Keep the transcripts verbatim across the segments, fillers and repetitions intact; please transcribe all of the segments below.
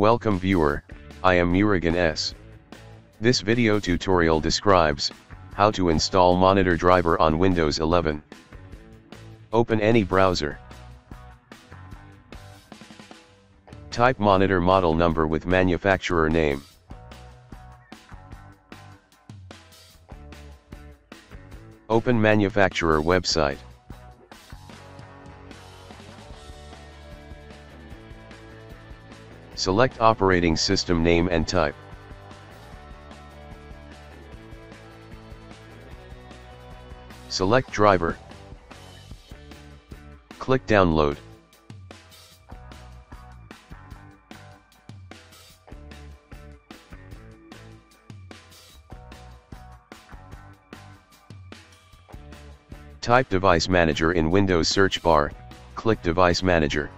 Welcome viewer, I am Murugan S. This video tutorial describes how to install monitor driver on Windows eleven. Open any browser. Type monitor model number with manufacturer name. Open manufacturer website. Select operating system name and type. Select driver. Click download. Type Device Manager in Windows search bar, click Device Manager.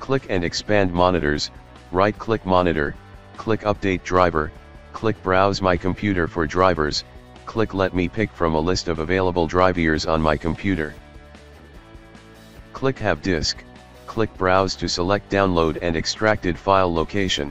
Click and expand monitors, right-click monitor, click update driver, click browse my computer for drivers, click let me pick from a list of available drivers on my computer. Click have disk, click browse to select download and extracted file location.